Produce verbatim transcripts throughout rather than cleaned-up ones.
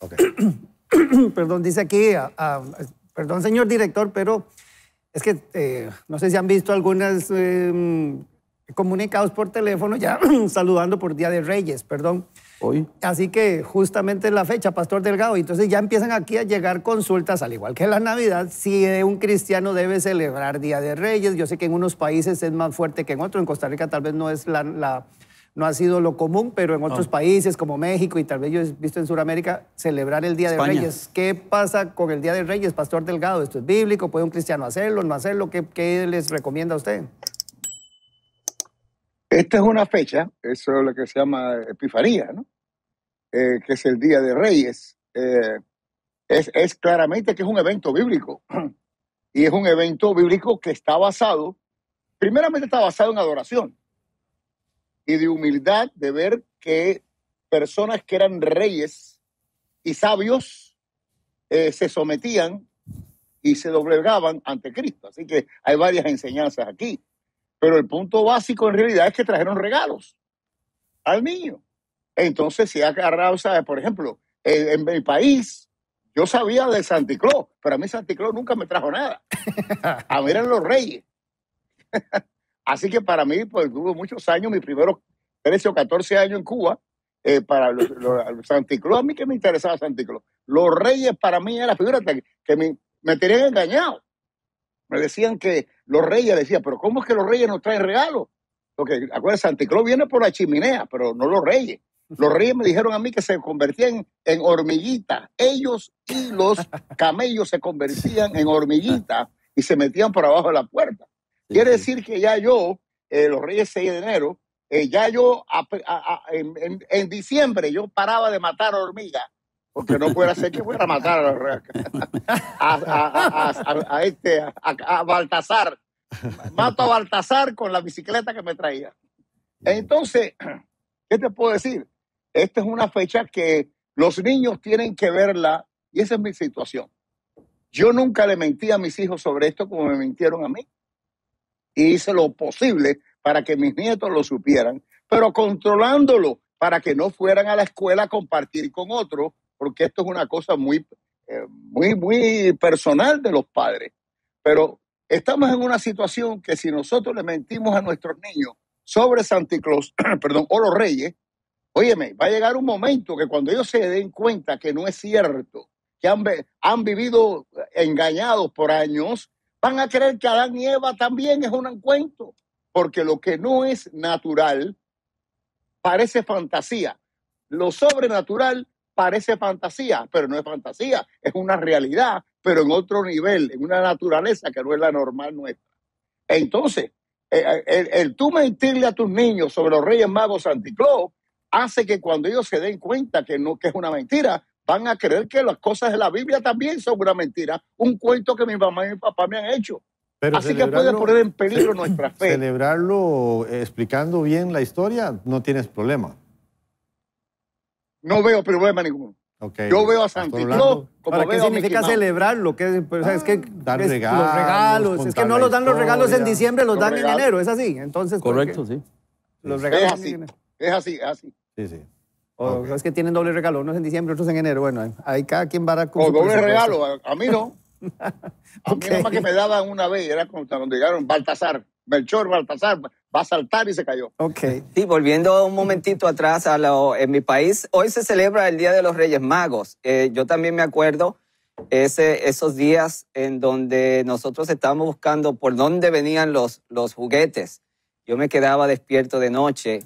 Okay. Perdón, dice aquí, a, a, perdón, señor director, pero es que eh, no sé si han visto algunas eh, comunicados por teléfono ya saludando por Día de Reyes, perdón. Hoy. Así que justamente la fecha, Pastor Delgado, entonces ya empiezan aquí a llegar consultas, al igual que la Navidad, si un cristiano debe celebrar Día de Reyes. Yo sé que en unos países es más fuerte que en otros, en Costa Rica tal vez no es la, la no ha sido lo común, pero en otros oh. países como México y tal vez yo he visto en Sudamérica celebrar el Día España. de Reyes. ¿Qué pasa con el Día de Reyes, Pastor Delgado? ¿Esto es bíblico? ¿Puede un cristiano hacerlo, no hacerlo? ¿Qué, qué les recomienda a usted? Esta es una fecha, eso es lo que se llama Epifanía, ¿no? Eh, que es el Día de Reyes. Eh, es, es claramente que es un evento bíblico. Y es un evento bíblico que está basado, primeramente está basado en adoración y de humildad, de ver que personas que eran reyes y sabios eh, se sometían y se doblegaban ante Cristo. Así que hay varias enseñanzas aquí. Pero el punto básico en realidad es que trajeron regalos al niño. Entonces, si agarrado, ¿sabes? Por ejemplo, en, en mi país, yo sabía de Santa Claus, pero a mí Santa Claus nunca me trajo nada. A mí eran los reyes. Así que para mí, pues, tuve muchos años, mis primeros trece o catorce años en Cuba, eh, para los, los Santa Claus, a mí que me interesaba Santa Claus. Los reyes para mí eran figuras que me, me tenían engañado. Me decían que los reyes, decían, pero ¿cómo es que los reyes nos traen regalos? Porque, acuérdense, Santa Claus viene por la chimenea, pero no los reyes. Los reyes me dijeron a mí que se convertían en hormiguitas. Ellos y los camellos se convertían en hormiguitas y se metían por abajo de la puerta. Quiere decir que ya yo, eh, los reyes seis de enero, eh, ya yo a, a, a, en, en, en diciembre yo paraba de matar hormigas. Porque no pudiera ser que fuera a matar a, a, a, a, a, este, a, a Baltasar. Mato a Baltasar con la bicicleta que me traía. Entonces, ¿qué te puedo decir? Esta es una fecha que los niños tienen que verla y esa es mi situación. Yo nunca le mentí a mis hijos sobre esto como me mintieron a mí. Y hice lo posible para que mis nietos lo supieran, pero controlándolo para que no fueran a la escuela a compartir con otros, porque esto es una cosa muy, eh, muy, muy personal de los padres. Pero estamos en una situación que si nosotros le mentimos a nuestros niños sobre Santa Claus, perdón, o los reyes, óyeme, va a llegar un momento que cuando ellos se den cuenta que no es cierto, que han, han vivido engañados por años, van a creer que Adán y Eva también es un encuentro, porque lo que no es natural parece fantasía. Lo sobrenatural parece fantasía, pero no es fantasía, es una realidad, pero en otro nivel, en una naturaleza que no es la normal nuestra. Entonces, el, el, el tú mentirle a tus niños sobre los Reyes Magos Santa Claus hace que cuando ellos se den cuenta que, no, que es una mentira, van a creer que las cosas de la Biblia también son una mentira, un cuento que mi mamá y mi papá me han hecho. Pero así que puede poner en peligro nuestra fe. Celebrarlo explicando bien la historia, no tienes problema. No veo problema ninguno. Okay. Yo veo a Santa Claus como ¿Para veo ¿Qué significa celebrarlo? ¿Qué, pues, ah, es que dar es, regalos, los regalos. Es que no los dan los regalos en diciembre, los, los dan regalos. en enero. ¿Es así? Entonces, correcto, sí. Los regalos es así, en enero. es así, es así. Sí, sí. O okay. es que tienen doble regalo, unos en diciembre, otros en enero. Bueno, ahí cada quien va a... O doble regalo, a, a mí no. A okay. mí nada más que me daban una vez, era cuando llegaron Baltasar, Melchor, Baltasar... va a saltar y se cayó. Ok. Sí, volviendo un momentito atrás a lo, en mi país, hoy se celebra el Día de los Reyes Magos. Eh, yo también me acuerdo ese, esos días en donde nosotros estábamos buscando por dónde venían los, los juguetes. Yo me quedaba despierto de noche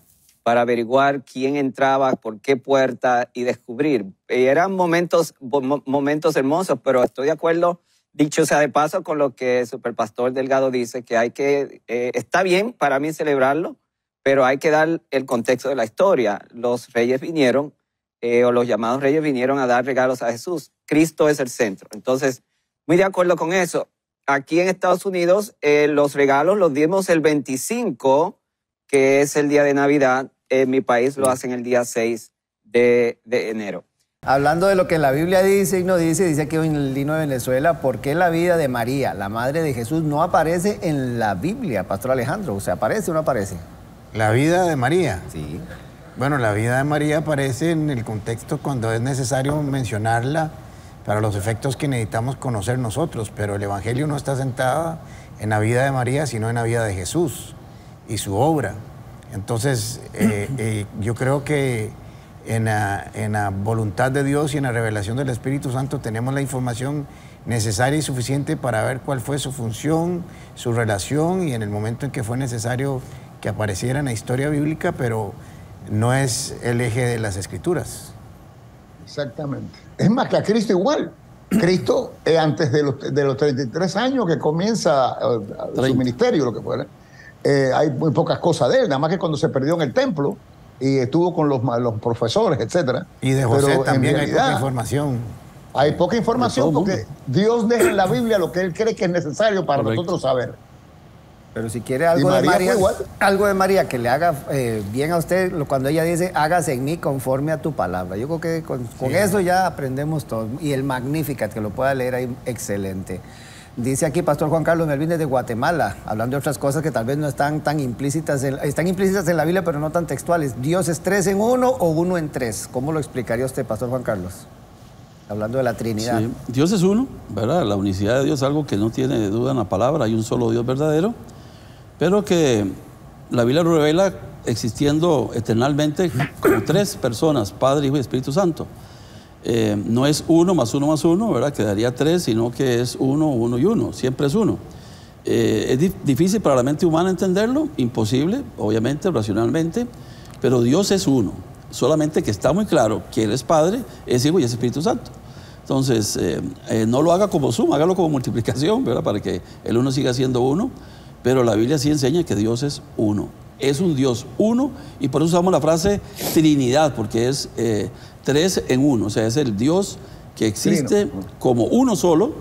para averiguar quién entraba, por qué puerta y descubrir. Eh, eran momentos, momentos hermosos, pero estoy de acuerdo. Dicho sea de paso con lo que Superpastor Delgado dice, que hay que, eh, está bien para mí celebrarlo, pero hay que dar el contexto de la historia. Los reyes vinieron, eh, o los llamados reyes vinieron a dar regalos a Jesús. Cristo es el centro. Entonces, muy de acuerdo con eso. Aquí en Estados Unidos, eh, los regalos los dimos el veinticinco, que es el día de Navidad. En mi país lo hacen el día seis de enero. Hablando de lo que la Biblia dice y no dice, dice aquí en el himno de Venezuela, ¿por qué la vida de María, la madre de Jesús, no aparece en la Biblia, Pastor Alejandro? O sea, ¿aparece o no aparece? ¿La vida de María? Sí. Bueno, la vida de María aparece en el contexto cuando es necesario mencionarla para los efectos que necesitamos conocer nosotros, pero el Evangelio no está sentada en la vida de María, sino en la vida de Jesús y su obra. Entonces, eh, eh, yo creo que en la, en la voluntad de Dios y en la revelación del Espíritu Santo tenemos la información necesaria y suficiente para ver cuál fue su función, su relación, y en el momento en que fue necesario que apareciera en la historia bíblica, pero no es el eje de las Escrituras. Exactamente. Es más, que a Cristo igual. Cristo, eh, antes de los, de los treinta y tres años que comienza eh, su ministerio, lo que fuera, eh, hay muy pocas cosas de él, nada más que cuando se perdió en el templo y estuvo con los, los profesores, etcétera. Y de José Pero también realidad, hay poca información. Hay poca información porque Dios deja en la Biblia lo que él cree que es necesario para Correcto. nosotros saber. Pero si quiere algo de María, algo de María que le haga eh, bien a usted, cuando ella dice, hágase en mí conforme a tu palabra. Yo creo que con, con sí. eso ya aprendemos todo. Y el Magnificat, que lo pueda leer ahí, excelente. Dice aquí Pastor Juan Carlos Melvines de Guatemala, hablando de otras cosas que tal vez no están tan implícitas, en, están implícitas en la Biblia, pero no tan textuales. ¿Dios es tres en uno o uno en tres? ¿Cómo lo explicaría usted, Pastor Juan Carlos? Hablando de la Trinidad. Sí. Dios es uno, ¿verdad? La unicidad de Dios es algo que no tiene duda en la palabra. Hay un solo Dios verdadero, pero que la Biblia lo revela existiendo eternamente como tres personas, Padre, Hijo y Espíritu Santo. Eh, no es uno más uno más uno, ¿verdad? Quedaría tres, sino que es uno, uno y uno. Siempre es uno. Eh, es di- difícil para la mente humana entenderlo, imposible, obviamente, racionalmente, pero Dios es uno. Solamente que está muy claro que Él es Padre, es Hijo y es Espíritu Santo. Entonces, eh, eh, no lo haga como suma, hágalo como multiplicación, ¿verdad? Para que el uno siga siendo uno. Pero la Biblia sí enseña que Dios es uno. Es un Dios uno, y por eso usamos la frase Trinidad, porque es eh, tres en uno. O sea, es el Dios que existe Trino. como uno solo,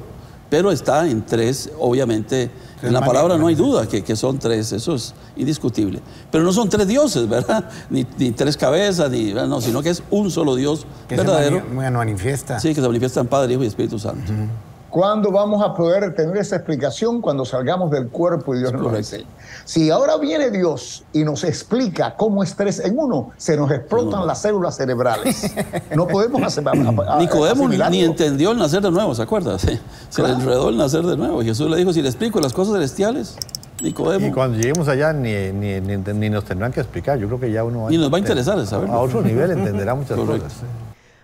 pero está en tres, obviamente. Tres en la palabra no hay duda que, que son tres, eso es indiscutible. Pero no son tres dioses, ¿verdad? Ni, ni tres cabezas, ni, no, sino que es un solo Dios que verdadero. Que se mani- manifiesta. Sí, que se manifiesta en Padre, Hijo y Espíritu Santo. Uh-huh. ¿Cuándo vamos a poder tener esa explicación? Cuando salgamos del cuerpo y Dios nos lo enseña. Si ahora viene Dios y nos explica cómo es tres en uno, se nos explotan no. las células cerebrales. No podemos hacer... a, a, Nicodemo ni, ni entendió el nacer de nuevo, ¿se acuerda? Se, se claro. le enredó el nacer de nuevo. Jesús le dijo, si le explico las cosas celestiales, Nicodemo... Y cuando lleguemos allá ni, ni, ni, ni nos tendrán que explicar. Yo creo que ya uno... Va ni nos va a interesar a saberlo. A otro nivel entenderá muchas Correcto. cosas.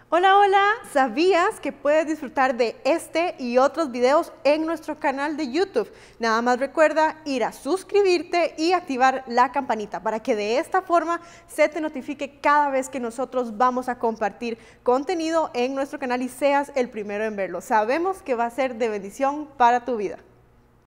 Hola, hola, ¿sabías que puedes disfrutar de este y otros videos en nuestro canal de YouTube? Nada más recuerda ir a suscribirte y activar la campanita para que de esta forma se te notifique cada vez que nosotros vamos a compartir contenido en nuestro canal y seas el primero en verlo. Sabemos que va a ser de bendición para tu vida.